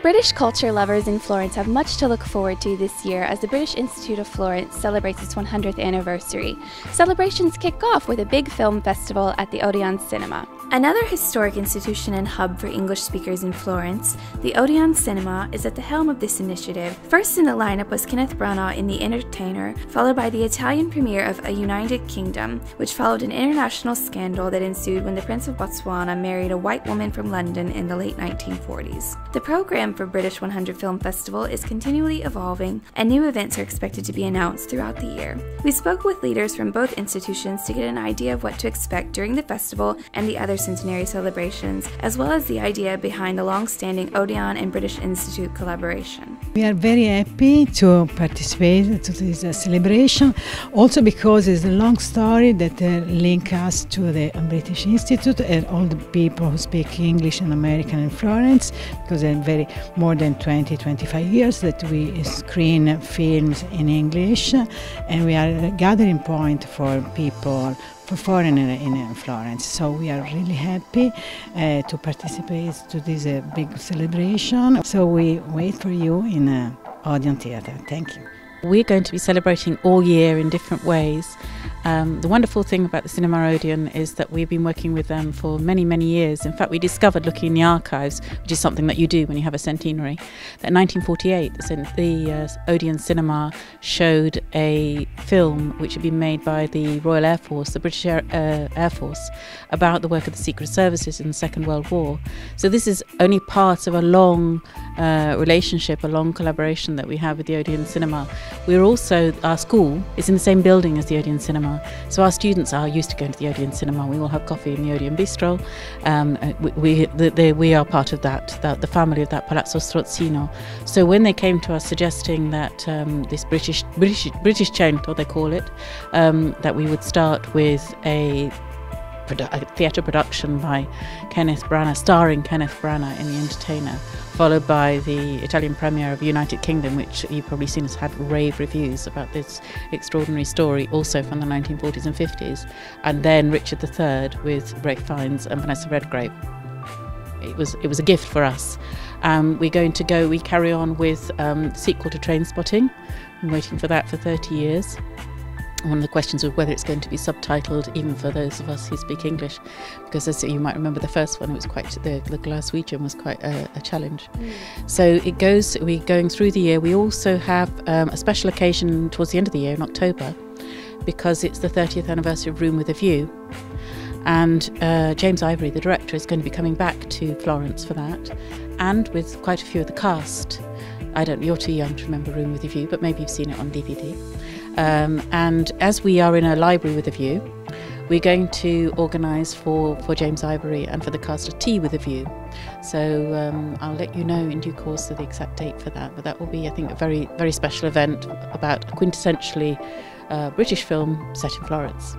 British culture lovers in Florence have much to look forward to this year as the British Institute of Florence celebrates its 100th anniversary. Celebrations kick off with a big film festival at the Odeon Cinema. Another historic institution and hub for English speakers in Florence, the Odeon Cinema is at the helm of this initiative. First in the lineup was Kenneth Branagh in The Entertainer, followed by the Italian premiere of A United Kingdom, which followed an international scandal that ensued when the Prince of Botswana married a white woman from London in the late 1940s. The program for British 100 Film Festival is continually evolving, and new events are expected to be announced throughout the year. We spoke with leaders from both institutions to get an idea of what to expect during the festival and the other centenary celebrations, as well as the idea behind the long-standing Odeon and British Institute collaboration. We are very happy to participate to this celebration, also because it's a long story that links us to the British Institute and all the people who speak English and American in Florence, because they're very more than 20-25 years that we screen films in English, and we are a gathering point for people, for foreigners in Florence. So we are really happy to participate to this big celebration. So we wait for you in Odeon Theatre. Thank you. We're going to be celebrating all year in different ways. The wonderful thing about the Cinema Odeon is that we've been working with them for many, many years. In fact, we discovered looking in the archives, which is something that you do when you have a centenary, that in 1948 the Odeon Cinema showed a film which had been made by the Royal Air Force, the British Air Force, about the work of the Secret Services in the Second World War. So this is only part of a long relationship, a long collaboration that we have with the Odeon Cinema. We're also, our school is in the same building as the Odeon Cinema, so our students are used to going to the Odeon Cinema. We will have coffee in the Odeon Bistro. We are part of the family of that Palazzo Strozzino. So when they came to us suggesting that this British cento, they call it, that we would start with a theatre production by Kenneth Branagh, starring Kenneth Branagh in The Entertainer, followed by the Italian premiere of United Kingdom, which you've probably seen has had rave reviews about this extraordinary story, also from the 1940s and 50s, and then Richard III with Ralph Fiennes and Vanessa Redgrave. It was a gift for us. We carry on with the sequel to Trainspotting. Been waiting for that for 30 years. One of the questions was whether it's going to be subtitled, even for those of us who speak English, because as you might remember, the first one, it was quite the Glaswegian was quite a challenge. So it goes. We're going through the year. We also have a special occasion towards the end of the year in October, because it's the 30th anniversary of Room with a View, and James Ivory, the director, is going to be coming back to Florence for that, and with quite a few of the cast. You're too young to remember Room with a View, but maybe you've seen it on DVD. And as we are in a library with a view, we're going to organise for James Ivory and for the cast a tea with a view. So I'll let you know in due course of the exact date for that, but that will be, I think, a very, very special event about a quintessentially British film set in Florence.